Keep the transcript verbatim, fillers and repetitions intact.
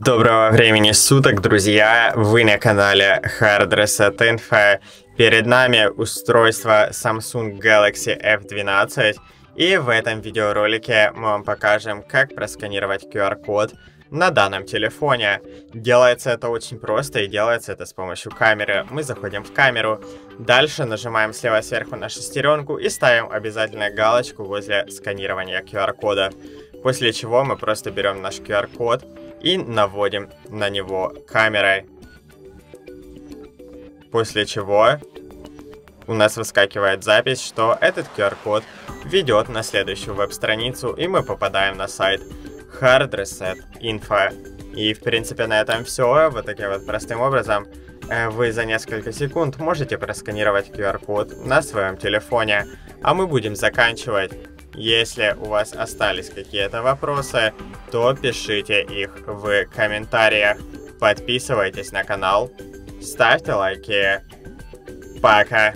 Доброго времени суток, друзья! Вы на канале Hardware.Info. Перед нами устройство Samsung Galaxy эф двенадцать. И в этом видеоролике мы вам покажем, как просканировать ку ар-код на данном телефоне. Делается это очень просто, и делается это с помощью камеры. Мы заходим в камеру, дальше нажимаем слева сверху на шестеренку и ставим обязательно галочку возле сканирования ку ар-кода. После чего мы просто берем наш ку ар-код и наводим на него камерой. После чего у нас выскакивает запись, что этот ку ар-код ведет на следующую веб-страницу, и мы попадаем на сайт Hardware.Info. И в принципе на этом все. Вот таким вот простым образом вы за несколько секунд можете просканировать ку ар-код на своем телефоне. А мы будем заканчивать. Если у вас остались какие-то вопросы, то пишите их в комментариях. Подписывайтесь на канал, ставьте лайки. Пока!